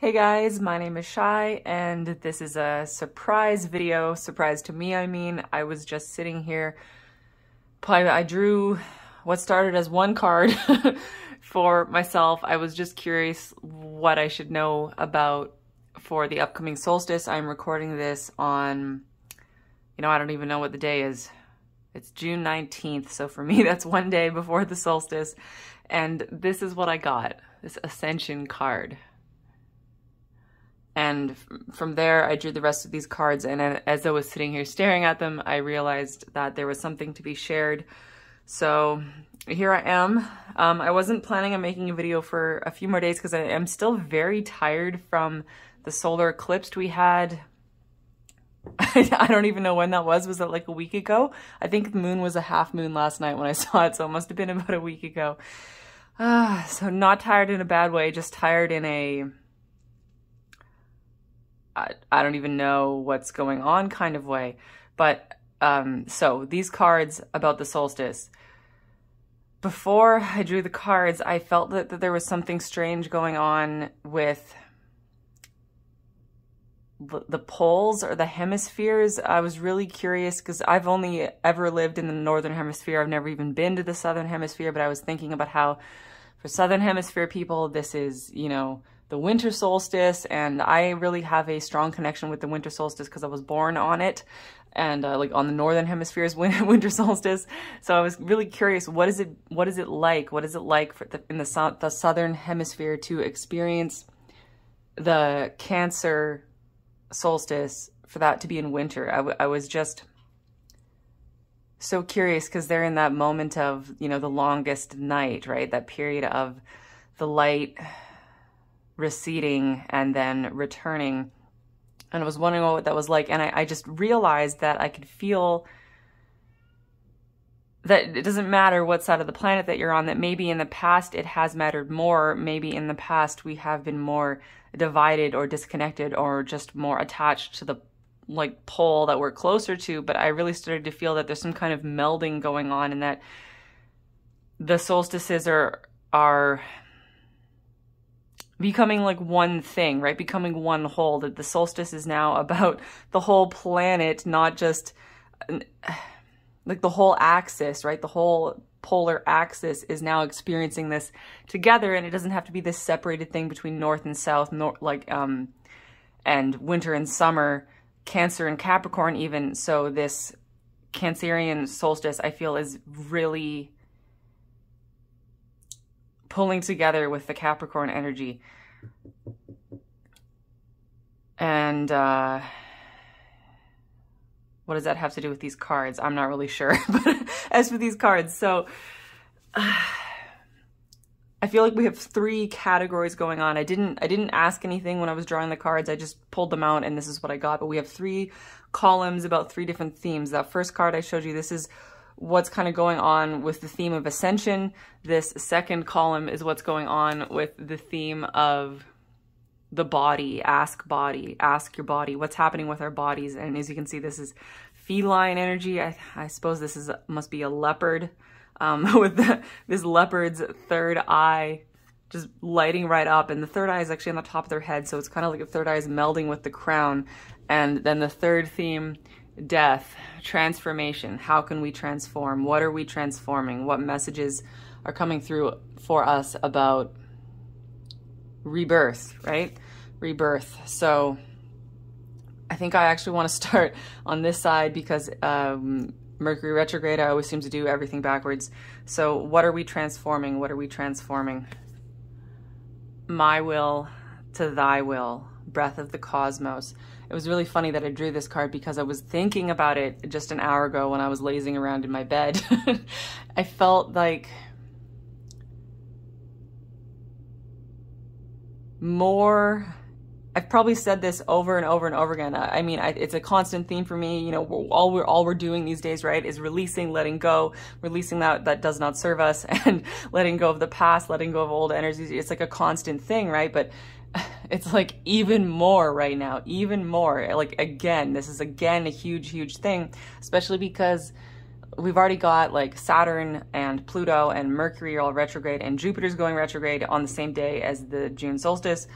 Hey guys, my name is Shai, and this is a surprise video. Surprise to me, I mean. I was just sitting here. I drew what started as one card for myself. I was just curious what I should know about for the upcoming solstice. I'm recording this on, I don't even know what the day is. It's June 19th, so for me that's one day before the solstice. And this is what I got, this Ascension card. And from there, I drew the rest of these cards, and as I was sitting here staring at them, I realized that there was something to be shared. So here I am. I wasn't planning on making a video for a few more days because I am still very tired from the solar eclipse we had. I don't even know when that was. Was that like a week ago? I think the moon was a half moon last night when I saw it, so it must have been about a week ago. So not tired in a bad way, just tired in a... I don't even know what's going on kind of way. But so these cards about the solstice. Before I drew the cards, I felt that there was something strange going on with the poles or the hemispheres. I was really curious because I've only ever lived in the northern hemisphere. I've never even been to the southern hemisphere, but I was thinking about how for southern hemisphere people, this is, the winter solstice, and I really have a strong connection with the winter solstice because I was born on it, and like on the northern hemisphere's winter solstice. So I was really curious, what is it like in the southern hemisphere to experience the Cancer solstice, for that to be in winter. I was just so curious because they're in that moment of, the longest night, right? That period of the light receding and then returning. And I was wondering what that was like. And I just realized that I could feel that it doesn't matter what side of the planet that you're on, that maybe in the past it has mattered more. Maybe in the past we have been more divided or disconnected or just more attached to the pole that we're closer to. But I really started to feel that there's some kind of melding going on, and that the solstices are becoming like one thing, right? Becoming one whole, that the solstice is now about the whole planet, not just like the whole axis, right? The whole polar axis is now experiencing this together, and it doesn't have to be this separated thing between north and south, and winter and summer, Cancer and Capricorn even. So this Cancerian solstice, I feel, is really pulling together with the Capricorn energy. And what does that have to do with these cards? I'm not really sure, but as for these cards, so I feel like we have three categories going on. I didn't ask anything when I was drawing the cards. I just pulled them out and this is what I got. But we have three columns about three different themes. That first card I showed you, this is what's kind of going on with the theme of ascension. This second column is what's going on with the theme of the body, ask your body, what's happening with our bodies. And as you can see, this is feline energy. I suppose this is, must be a leopard, with this leopard's third eye just lighting right up. And the third eye is actually on the top of their head. So it's kind of like a third eye is melding with the crown. And then the third theme, death, transformation. How can we transform? What are we transforming? What messages are coming through for us about rebirth, right? Rebirth. So I think I actually want to start on this side because Mercury retrograde, I always seem to do everything backwards. So what are we transforming? What are we transforming? My will to thy will, breath of the cosmos. It was really funny that I drew this card because I was thinking about it just an hour ago when I was lazing around in my bed. I felt like more, I've probably said this over and over and over again. I mean, it's a constant theme for me. All we're doing these days, right, is releasing, letting go, releasing that does not serve us, and letting go of the past, letting go of old energies. It's like a constant thing, right? But it's like even more right now, even more. Like, again, this is again a huge, huge thing, especially because we've already got like Saturn and Pluto and Mercury are all retrograde, and Jupiter's going retrograde on the same day as the June solstice.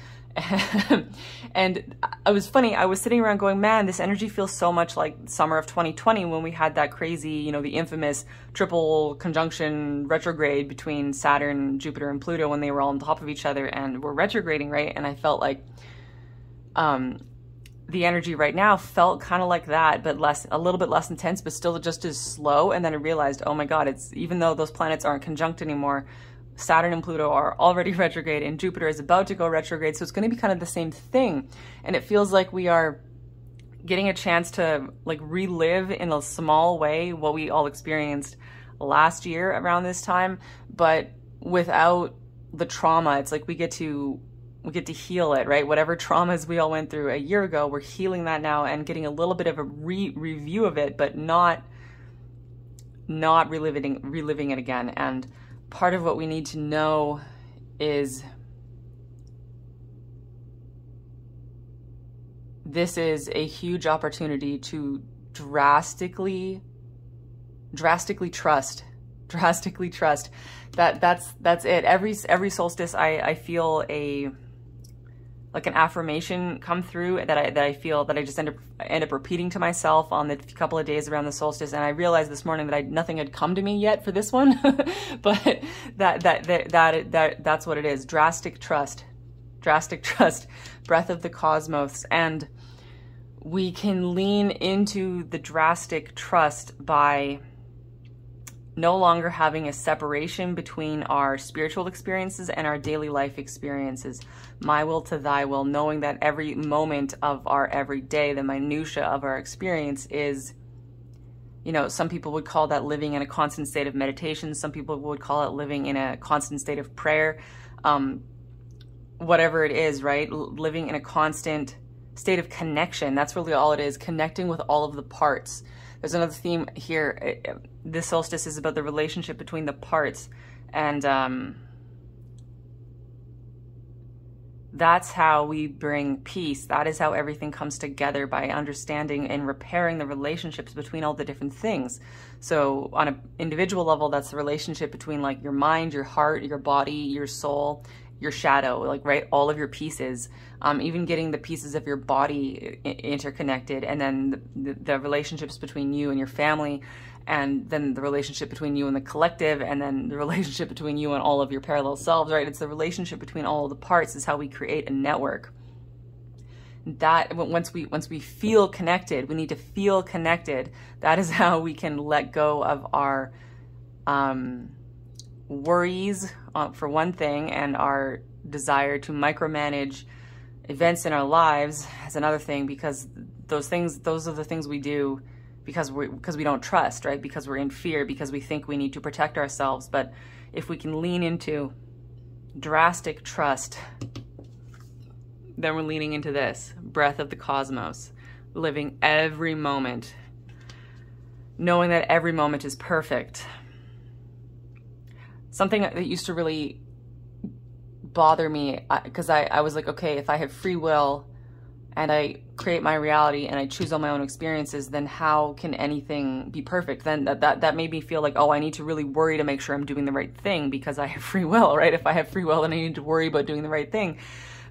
And it was funny, I was sitting around going, man, this energy feels so much like summer of 2020 when we had that crazy, you know, the infamous triple conjunction retrograde between Saturn, Jupiter, and Pluto when they were all on top of each other and were retrograding, right? And I felt like the energy right now felt kind of like that, but less, a little bit less intense, but still just as slow. And then I realized, oh my God, it's, even though those planets aren't conjunct anymore, Saturn and Pluto are already retrograde and Jupiter is about to go retrograde. So it's going to be kind of the same thing. And it feels like we are getting a chance to like relive in a small way what we all experienced last year around this time, but without the trauma. It's like we get to heal it, right? Whatever traumas we all went through a year ago, we're healing that now and getting a little bit of a review of it, but not reliving it again. And part of what we need to know is this is a huge opportunity to drastically trust. That's it. Every solstice, I feel like an affirmation come through that I feel that I just end up repeating to myself on the couple of days around the solstice. And I realized this morning that nothing had come to me yet for this one, but that's what it is. Drastic trust, breath of the cosmos. And we can lean into the drastic trust by no longer having a separation between our spiritual experiences and our daily life experiences. My will to thy will, knowing that every moment of our everyday, the minutia of our experience is, you know, some people would call that living in a constant state of meditation. Some people would call it living in a constant state of prayer. Whatever it is, right? Living in a constant state of connection. That's really all it is, connecting with all of the parts. There's another theme here. This solstice is about the relationship between the parts, and that's how we bring peace. That is how everything comes together, by understanding and repairing the relationships between all the different things. So on an individual level, that's the relationship between like your mind, your heart, your body, your soul, your shadow, like, right, all of your pieces, even getting the pieces of your body interconnected, and then the relationships between you and your family, and then the relationship between you and the collective, and then the relationship between you and all of your parallel selves, right? It's the relationship between all of the parts is how we create a network. That once we feel connected, we need to feel connected. That is how we can let go of our worries, for one thing, and our desire to micromanage events in our lives is another thing, because those are the things we do because we don't trust, right? Because we're in fear, because we think we need to protect ourselves. But if we can lean into drastic trust, then we're leaning into this breath of the cosmos, living every moment, knowing that every moment is perfect. Something that used to really bother me, because I was like, okay, if I have free will and I create my reality and I choose all my own experiences, then how can anything be perfect? Then that made me feel like, oh, I need to really worry to make sure I'm doing the right thing because I have free will, right? If I have free will, then I need to worry about doing the right thing.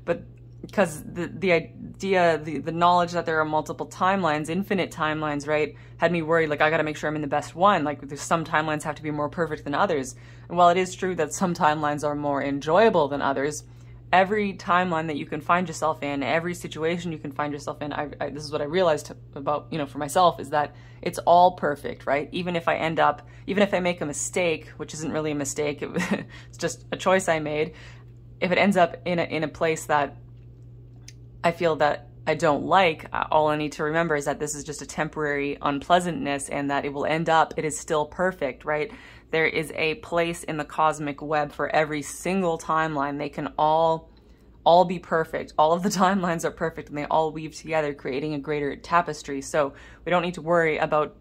But because the idea, the knowledge that there are multiple timelines, infinite timelines, right, had me worried, like, I gotta make sure I'm in the best one. Like, there's some timelines have to be more perfect than others. And while it is true that some timelines are more enjoyable than others, every timeline that you can find yourself in, every situation you can find yourself in, this is what I realized about, you know, for myself, is that it's all perfect, right? Even if I make a mistake, which isn't really a mistake, it's just a choice I made, if it ends up in a place that I feel that I don't like, all I need to remember is that this is just a temporary unpleasantness and that it will end up, it is still perfect, right? There is a place in the cosmic web for every single timeline. They can all be perfect. All of the timelines are perfect and they all weave together, creating a greater tapestry. So we don't need to worry about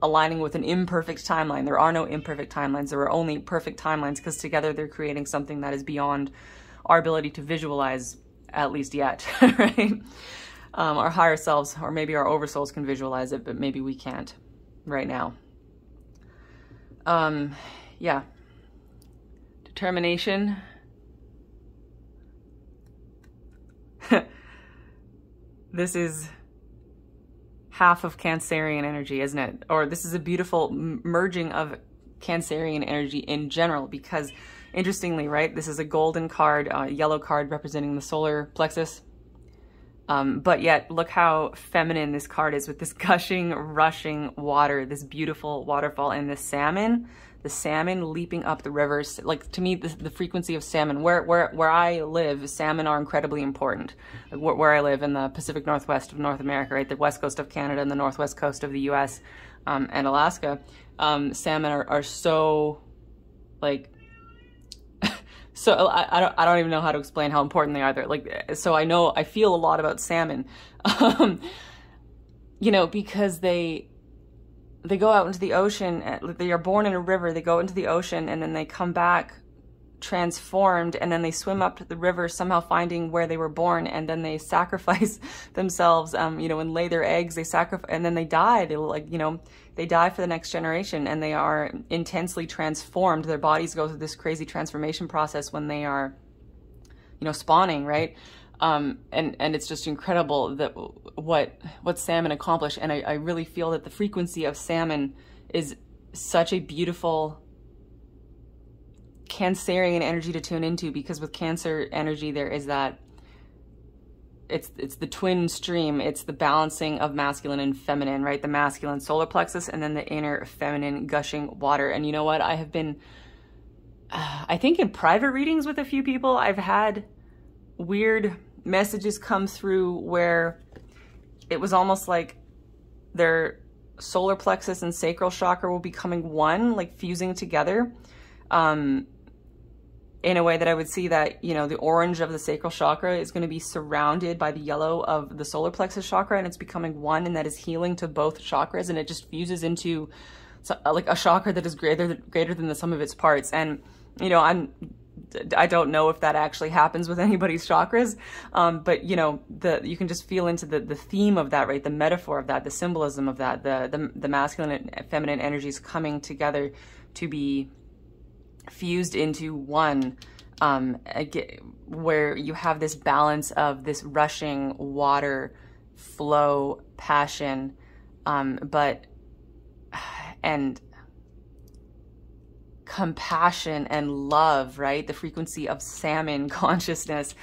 aligning with an imperfect timeline. There are no imperfect timelines. There are only perfect timelines, because together they're creating something that is beyond our ability to visualize, at least yet, right? Our higher selves, or maybe our oversouls, can visualize it, but maybe we can't right now. Yeah. Determination. This is half of Cancerian energy, isn't it? Or this is a beautiful merging of Cancerian energy in general, because interestingly, right, this is a golden card, a yellow card representing the solar plexus. But yet, look how feminine this card is with this gushing, rushing water, this beautiful waterfall, and the salmon leaping up the rivers. Like, to me, the frequency of salmon, where I live, salmon are incredibly important. Like, where I live in the Pacific Northwest of North America, right, the west coast of Canada and the northwest coast of the U.S. And Alaska, salmon are so, like, so I don't even know how to explain how important they are. They're like, so I know, I feel a lot about salmon, you know, because they go out into the ocean, they are born in a river, they go into the ocean, and then they come back transformed, and then they swim up to the river, somehow finding where they were born, and then they sacrifice themselves, you know, and lay their eggs, they sacrifice, and then they die. They, like, you know, they die for the next generation, and they are intensely transformed. Their bodies go through this crazy transformation process when they are, you know, spawning, right? And it's just incredible that what salmon accomplish, and I really feel that the frequency of salmon is such a beautiful Cancerian energy to tune into, because with Cancer energy there is that it's the twin stream, it's the balancing of masculine and feminine, right? The masculine solar plexus and then the inner feminine gushing water. And you know what, I have been I think in private readings with a few people, I've had weird messages come through where it was almost like their solar plexus and sacral chakra will be becoming one, like fusing together, in a way that I would see that, you know, the orange of the sacral chakra is going to be surrounded by the yellow of the solar plexus chakra, and it's becoming one, and that is healing to both chakras, and it just fuses into like a chakra that is greater than the sum of its parts. And, you know, I don't know if that actually happens with anybody's chakras, but, you know, you can just feel into the theme of that, right? The metaphor of that, the symbolism of that, the masculine and feminine energies coming together to be fused into one, where you have this balance of this rushing water, flow, passion, and compassion and love, right? The frequency of salmon consciousness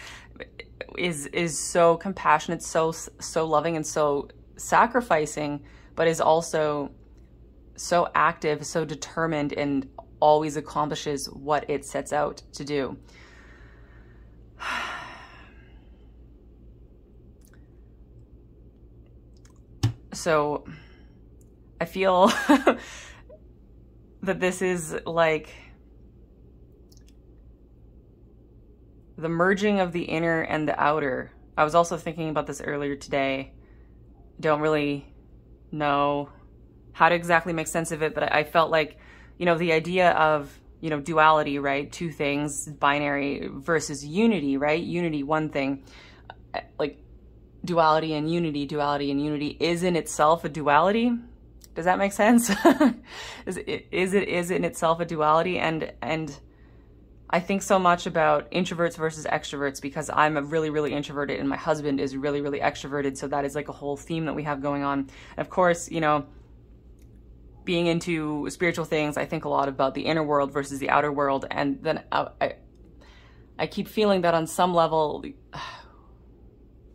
is so compassionate, so loving, and so sacrificing, but is also so active, so determined, and always accomplishes what it sets out to do. So I feel that this is like the merging of the inner and the outer. I was also thinking about this earlier today. Don't really know how to exactly make sense of it, but I felt like, you know, the idea of, you know, duality, right? Two things, binary versus unity, right? Unity, one thing, like duality and unity is in itself a duality. Does that make sense? Is it in itself a duality? And I think so much about introverts versus extroverts, because I'm a really, really introverted and my husband is really, really extroverted. So that is like a whole theme that we have going on. And of course, you know, being into spiritual things, I think a lot about the inner world versus the outer world. And then I keep feeling that on some level,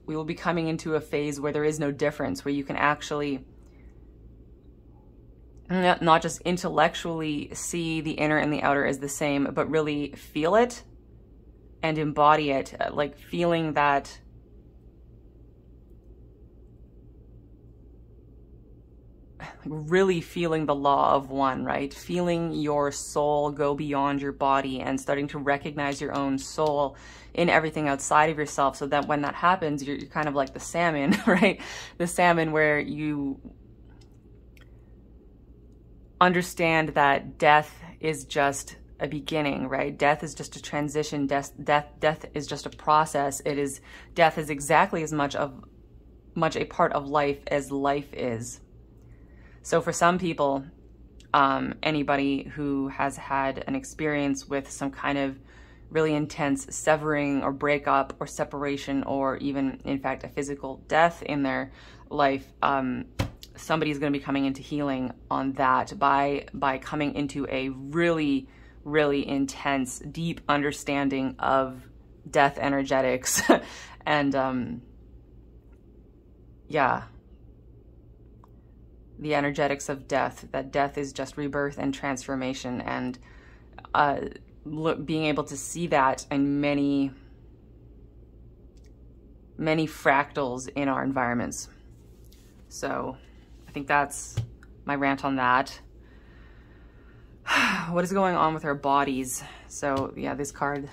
we will be coming into a phase where there is no difference, where you can actually not just intellectually see the inner and the outer as the same, but really feel it and embody it, like feeling that really feeling the law of one, right? Feeling your soul go beyond your body and starting to recognize your own soul in everything outside of yourself, so that when that happens, you're kind of like the salmon, right? The salmon, where you understand that death is just a beginning, right? Death is just a transition. Death is just a process. Death is exactly as much a part of life as life is. So for some people, anybody who has had an experience with some kind of really intense severing or breakup or separation, or even in fact a physical death in their life, somebody's going to be coming into healing on that by coming into a really, really intense, deep understanding of death energetics. And yeah, the energetics of death, that death is just rebirth and transformation. And look, being able to see that in many, many fractals in our environments. So I think that's my rant on that. What is going on with our bodies? So yeah, this card,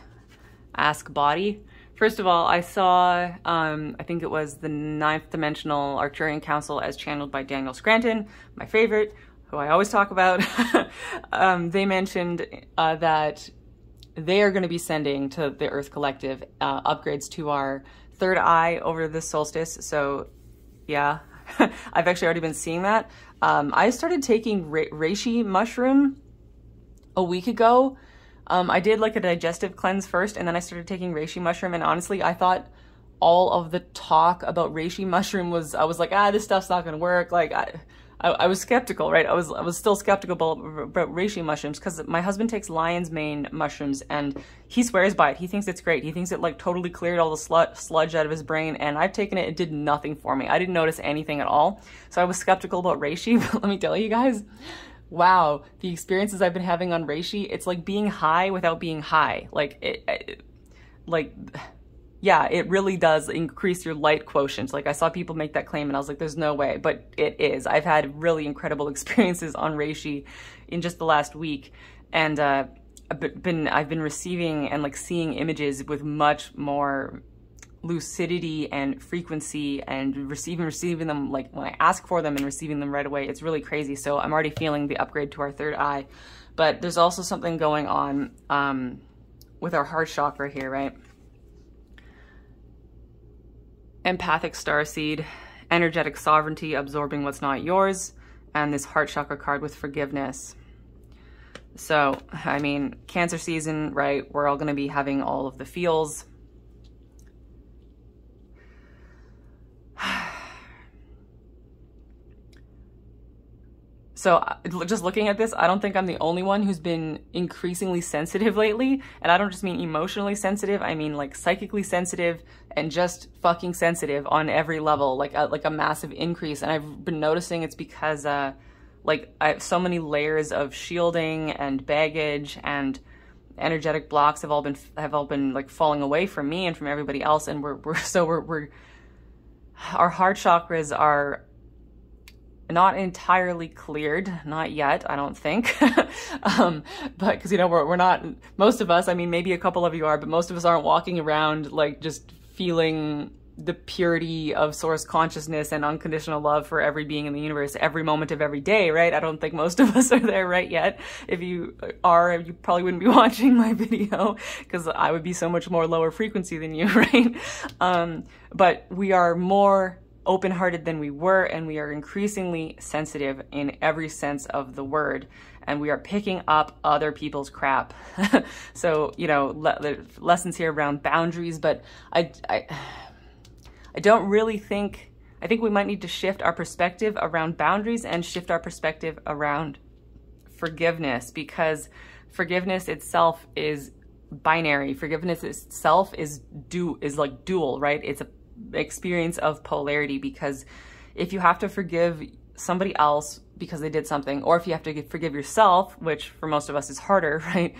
Ask Body. First of all, I saw, I think it was the 9th Dimensional Arcturian Council as channeled by Daniel Scranton, my favorite, who I always talk about. They mentioned that they are going to be sending to the Earth Collective upgrades to our third eye over the solstice. So yeah, I've actually already been seeing that. I started taking reishi mushroom a week ago. I did like a digestive cleanse first, and then I started taking reishi mushroom, and honestly, I thought all of the talk about reishi mushroom was, I was like, ah, this stuff's not gonna work. Like, I was skeptical, right? I was still skeptical about reishi mushrooms, because my husband takes lion's mane mushrooms, and he swears by it. He thinks it's great. He thinks it like totally cleared all the sludge out of his brain, and I've taken it. It did nothing for me. I didn't notice anything at all, so I was skeptical about reishi, but let me tell you guys, wow, the experiences I've been having on reishi, it's like being high without being high. Like, yeah, it really does increase your light quotient. Like, I saw people make that claim and I was like, there's no way, but it is. I've had really incredible experiences on reishi in just the last week. And I've been receiving and like seeing images with much more lucidity and frequency, and receiving them like when I ask for them and receiving them right away. It's really crazy. So I'm already feeling the upgrade to our third eye, but there's also something going on with our heart chakra here, right? Empathic starseed, energetic sovereignty, absorbing what's not yours, and this heart chakra card with forgiveness. So, I mean, Cancer season, right? We're all going to be having all of the feels. So just looking at this, I don't think I'm the only one who's been increasingly sensitive lately. And I don't just mean emotionally sensitive. I mean like psychically sensitive and just fucking sensitive on every level, like a massive increase. And I've been noticing it's because like I have so many layers of shielding and baggage, and energetic blocks have all been like falling away from me and from everybody else. And our heart chakras are not entirely cleared, not yet, I don't think. But because, you know, we're not, most of us, I mean, maybe a couple of you are, but most of us aren't walking around like just feeling the purity of source consciousness and unconditional love for every being in the universe every moment of every day, right? I don't think most of us are there right yet. If you are, you probably wouldn't be watching my video, because I would be so much more lower frequency than you, right? But we are more open-hearted than we were, and we are increasingly sensitive in every sense of the word, and we are picking up other people's crap. So, you know, lessons here around boundaries, but I don't really think, I think we might need to shift our perspective around boundaries and shift our perspective around forgiveness, because forgiveness itself is binary. Forgiveness itself is like dual, right? It's a experience of polarity, because if you have to forgive somebody else because they did something, or if you have to forgive yourself, which for most of us is harder, right?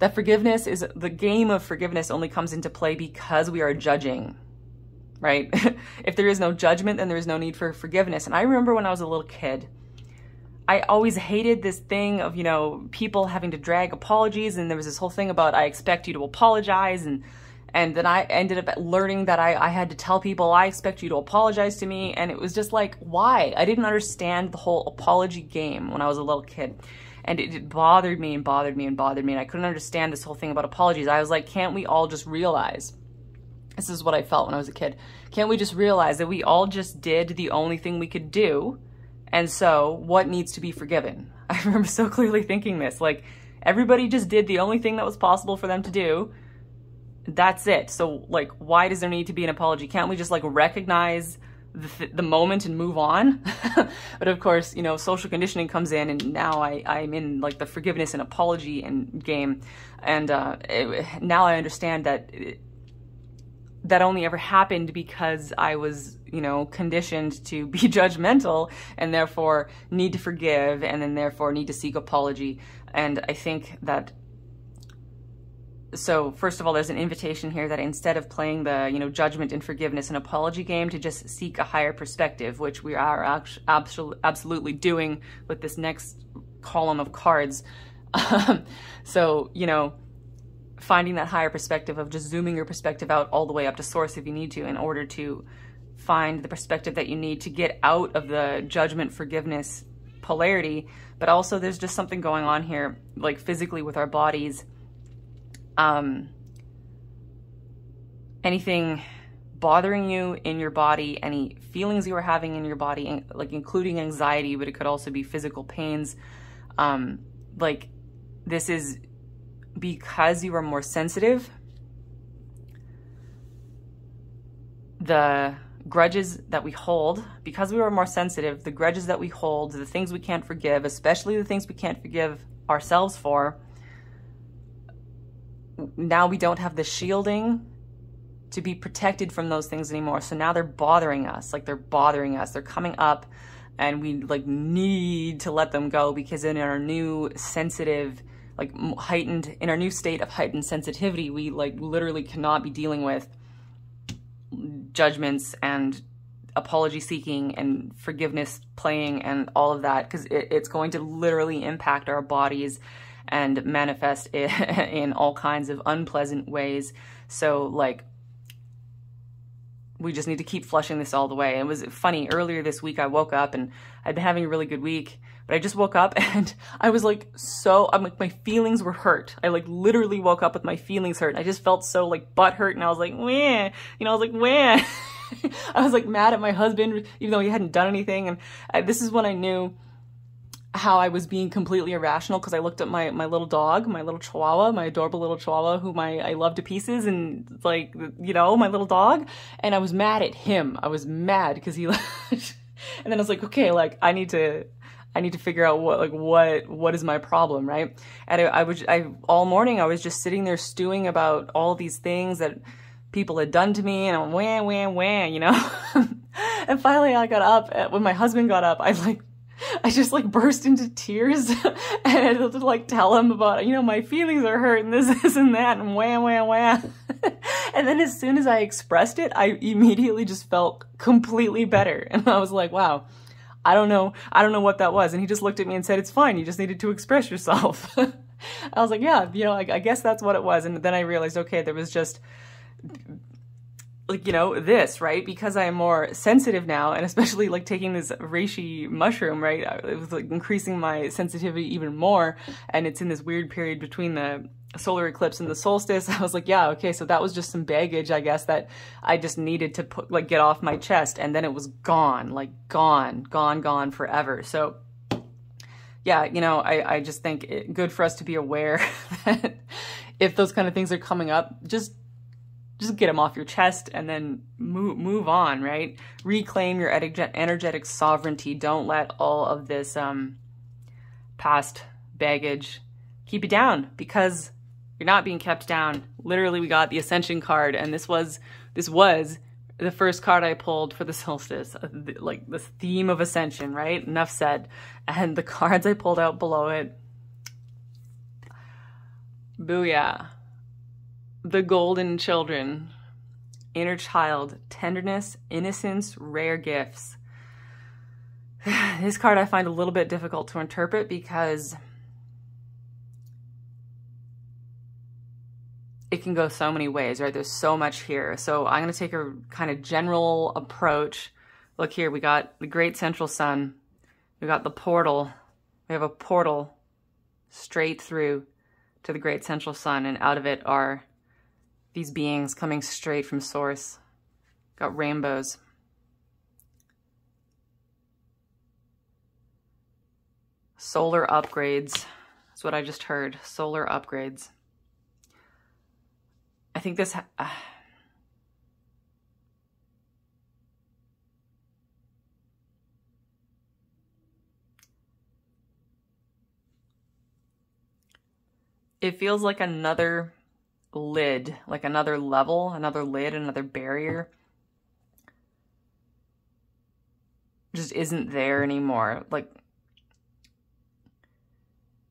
That forgiveness is, the game of forgiveness only comes into play because we are judging, right? If there is no judgment, then there is no need for forgiveness. And I remember when I was a little kid, I always hated this thing of, you know, people having to drag apologies, and there was this whole thing about, I expect you to apologize, and then I ended up learning that I had to tell people, I expect you to apologize to me. And it was just like, why? I didn't understand the whole apology game when I was a little kid. And it bothered me and bothered me and bothered me. And I couldn't understand this whole thing about apologies. I was like, can't we all just realize? This is what I felt when I was a kid. Can't we just realize that we all just did the only thing we could do? And so what needs to be forgiven? I remember so clearly thinking this, like, Everybody just did the only thing that was possible for them to do. That's it. So, like, why does there need to be an apology? Can't we just, like, recognize the moment and move on? But of course, you know, social conditioning comes in, and now I'm in, like, the forgiveness and apology and game. And now I understand that that only ever happened because I was, you know, conditioned to be judgmental and therefore need to forgive and then therefore need to seek apology. And I think that, so first of all, there's an invitation here that instead of playing the, you know, judgment and forgiveness and apology game, to just seek a higher perspective, which we are absolutely doing with this next column of cards. So, you know, finding that higher perspective of just zooming your perspective out all the way up to source if you need to, in order to find the perspective that you need to get out of the judgment forgiveness polarity. But also there's just something going on here, like physically with our bodies. Anything bothering you in your body, any feelings you are having in your body, like including anxiety, but it could also be physical pains. Like, this is because you are more sensitive. The grudges that we hold, because we are more sensitive, the grudges that we hold, the things we can't forgive, especially the things we can't forgive ourselves for, now we don't have the shielding to be protected from those things anymore. So now they're bothering us, like they're coming up, and we, like, need to let them go, because in our new sensitive, like, heightened, in our new state of heightened sensitivity, we, like, literally cannot be dealing with judgments and apology seeking and forgiveness playing and all of that, because it's going to literally impact our bodies and manifest in all kinds of unpleasant ways. So, like, we just need to keep flushing this all the way. It was funny, earlier this week I woke up, and I'd been having a really good week, but I just woke up and I was like, my feelings were hurt. I, like, literally woke up with my feelings hurt. I just felt so, like, butt hurt, and I was like, meh, you know, I was like, meh. I was, like, mad at my husband, even though he hadn't done anything. And this is when I knew how I was being completely irrational, because I looked at my little dog, my little chihuahua, my adorable little chihuahua, whom I love to pieces, and, like, you know, my little dog, and I was mad at him. I was mad because he left. And then I was like, okay, like, I need to figure out what is my problem, right? And I all morning I was just sitting there stewing about all these things that people had done to me, and I'm wah, wah, wah, you know. And finally I got up, when my husband got up, I just, like, burst into tears, and I had to, like, tell him about, you know, my feelings are hurt, and this, and that, and wah, wah, wah. And then as soon as I expressed it, I immediately just felt completely better. And I was like, wow, I don't know what that was. And he just looked at me and said, it's fine, you just needed to express yourself. I was like, yeah, you know, I guess that's what it was. And then I realized, okay, there was just, like, you know, this, right? Because I am more sensitive now, and especially, like, taking this reishi mushroom, right, it was, like, increasing my sensitivity even more, and it's in this weird period between the solar eclipse and the solstice. I was like, yeah, okay, so that was just some baggage, I guess, that I just needed to put, like, get off my chest, and then it was gone, like, gone forever. So yeah, you know, I just think it's good for us to be aware that if those kind of things are coming up, just get them off your chest and then move on, right? Reclaim your energetic sovereignty. Don't let all of this past baggage keep you down, because you're not being kept down. Literally, we got the Ascension card, and this was the first card I pulled for the solstice, like this theme of ascension, right? Enough said. And the cards I pulled out below it, booyah. The golden children, inner child, tenderness, innocence, rare gifts. This card I find a little bit difficult to interpret, because it can go so many ways, right? There's so much here. So I'm going to take a kind of general approach. Look here, we got the great central sun. We got the portal. We have a portal straight through to the great central sun, and out of it are these beings coming straight from source. Got rainbows. Solar upgrades. That's what I just heard. Solar upgrades. I think this... It feels like another lid, like another level, another lid, another barrier. Just isn't there anymore. Like,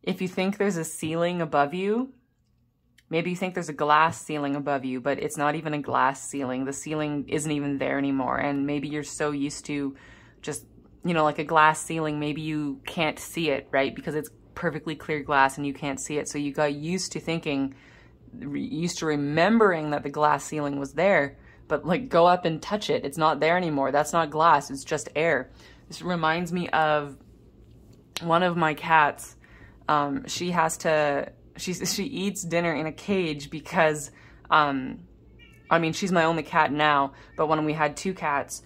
if you think there's a ceiling above you, maybe you think there's a glass ceiling above you, but it's not even a glass ceiling. The ceiling isn't even there anymore. And maybe you're so used to just, you know, like a glass ceiling, maybe you can't see it, right? Because it's perfectly clear glass and you can't see it. So you got used to thinking, used to remembering that the glass ceiling was there, but like go up and touch it. It's not there anymore. That's not glass. It's just air. This reminds me of one of my cats. She has to, she eats dinner in a cage because, I mean, she's my only cat now, but when we had two cats,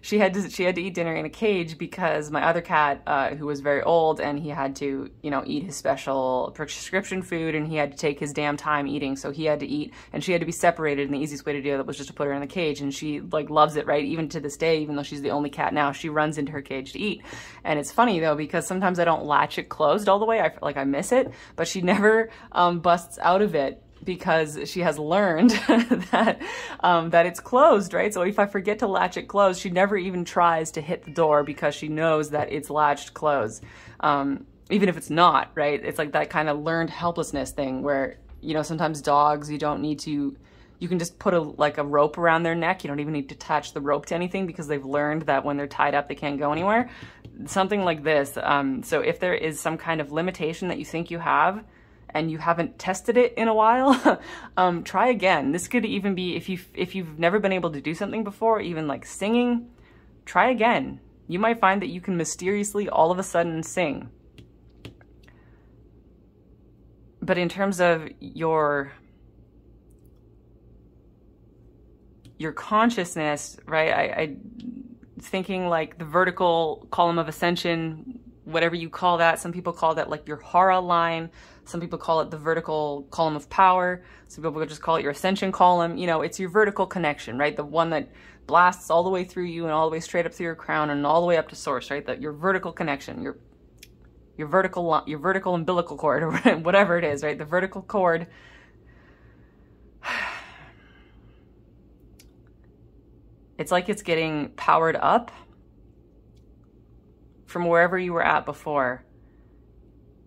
she had to eat dinner in a cage because my other cat, who was very old, and he had to, you know, eat his special prescription food, and he had to take his damn time eating, so he had to eat, and she had to be separated, and the easiest way to do that was just to put her in a cage, and she, like, loves it, right? Even to this day, even though she's the only cat now, she runs into her cage to eat. And it's funny, though, because sometimes I don't latch it closed all the way, I feel like I miss it, but she never, busts out of it, because she has learned that that it's closed, right? So if I forget to latch it closed, she never even tries to hit the door because she knows that it's latched closed, even if it's not, right? It's like that kind of learned helplessness thing where, you know, sometimes dogs, you don't need to, you can just put a, like a rope around their neck. You don't even need to attach the rope to anything because they've learned that when they're tied up, they can't go anywhere. Something like this. So if there is some kind of limitation that you think you have, and you haven't tested it in a while, try again. This could even be, if you've never been able to do something before, even like singing, try again. You might find that you can mysteriously all of a sudden sing. But in terms of your consciousness, right? I thinking like the vertical column of ascension, whatever you call that. Some people call that like your hara line. Some people call it the vertical column of power. Some people just call it your ascension column. You know, it's your vertical connection, right? The one that blasts all the way through you and all the way straight up through your crown and all the way up to source, right? That your vertical connection, your vertical umbilical cord or whatever it is, right? The vertical cord. It's like it's getting powered up from wherever you were at before.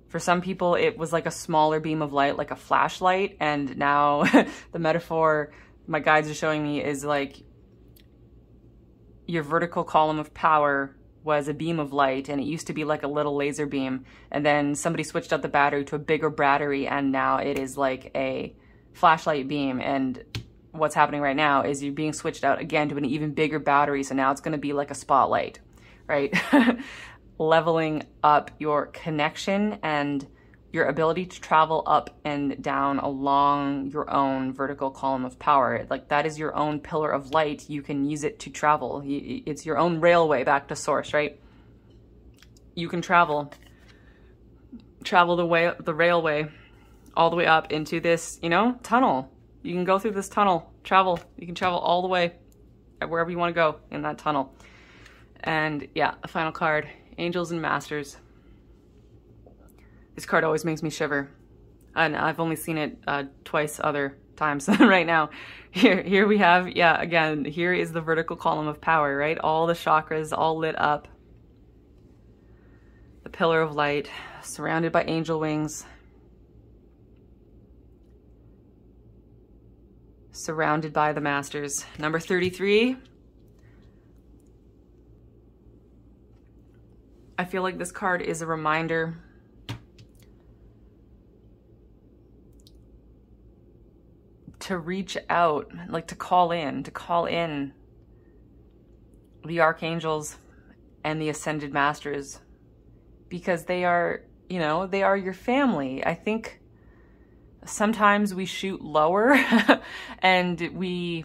For some people, it was like a smaller beam of light, like a flashlight. And now the metaphor my guides are showing me is like your vertical column of power was a beam of light, and it used to be like a little laser beam. And then somebody switched out the battery to a bigger battery, and now it is like a flashlight beam. And what's happening right now is you're being switched out again to an even bigger battery. So now it's going to be like a spotlight, right? Leveling up your connection and your ability to travel up and down along your own vertical column of power. Like that is your own pillar of light. You can use it to travel. It's your own railway back to source, right? You can travel the railway all the way up into this, you know, tunnel. You can go through this tunnel, travel. You can travel all the way wherever you want to go in that tunnel. And yeah, the final card. Angels and Masters. This card always makes me shiver, and I've only seen it twice other times than right now. Here we have, yeah, again, here is the vertical column of power, right? All the chakras all lit up. The pillar of light, surrounded by angel wings. Surrounded by the Masters. Number 33. I feel like this card is a reminder to reach out, like to call in the archangels and the ascended masters, because they are, you know, they are your family. I think sometimes we shoot lower and we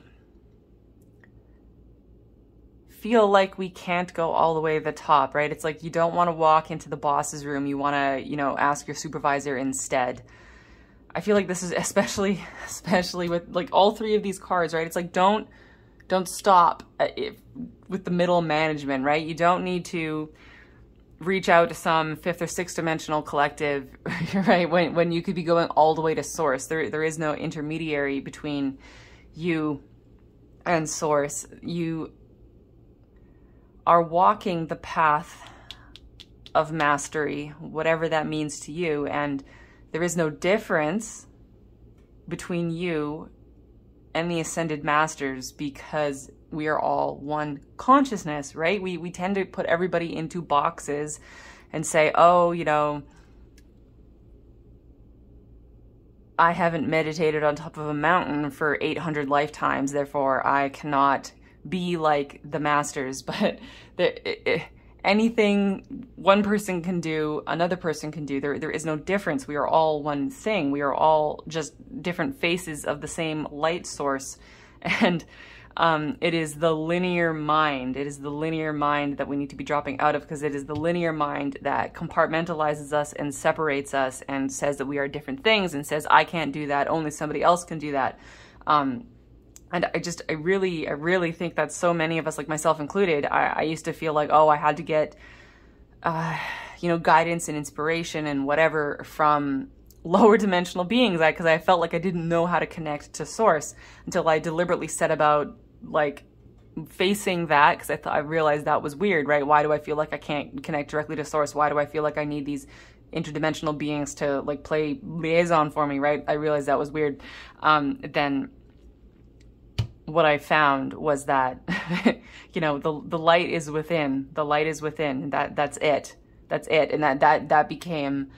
feel like we can't go all the way to the top, right? It's like you don't want to walk into the boss's room. You want to, you know, ask your supervisor instead. I feel like this is especially with like all three of these cards, right? It's like don't stop with the middle management, right? You don't need to reach out to some fifth or sixth dimensional collective, right? When you could be going all the way to source. There is no intermediary between you and source. You are walking the path of mastery, whatever that means to you, and there is no difference between you and the ascended masters because we are all one consciousness, right? We tend to put everybody into boxes and say, oh, you know, I haven't meditated on top of a mountain for 800 lifetimes, therefore I cannot be like the masters. But anything one person can do, another person can do. There is no difference. We are all one thing. We are all just different faces of the same light source. And it is the linear mind. It is the linear mind that we need to be dropping out of, because it is the linear mind that compartmentalizes us and separates us and says that we are different things and says, I can't do that. Only somebody else can do that. And I really think that so many of us, like myself included, I used to feel like, oh, I had to get, you know, guidance and inspiration and whatever from lower dimensional beings, because I felt like I didn't know how to connect to source until I deliberately set about, like, facing that, because I realized that was weird, right? Why do I feel like I can't connect directly to source? Why do I feel like I need these interdimensional beings to, like, play liaison for me, right? I realized that was weird. Then what I found was that, you know, the light is within. The light is within. That's it. That's it. And that became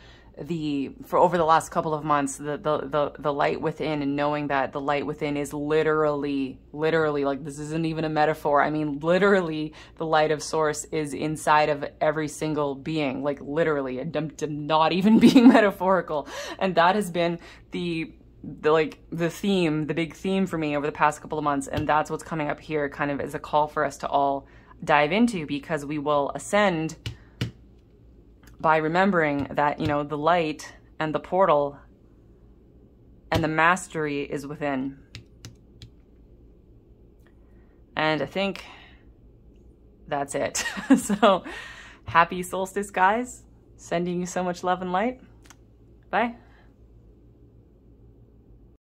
for over the last couple of months, the light within, and knowing that the light within is literally, like, this isn't even a metaphor. I mean, literally, the light of source is inside of every single being, like, literally, and I'm not even being metaphorical. And that has been the big theme for me over the past couple of months. And that's what's coming up here, kind of as a call for us to all dive into, because we will ascend by remembering that, you know, the light and the portal and the mastery is within. And I think that's it. So happy solstice, guys. Sending you so much love and light. Bye.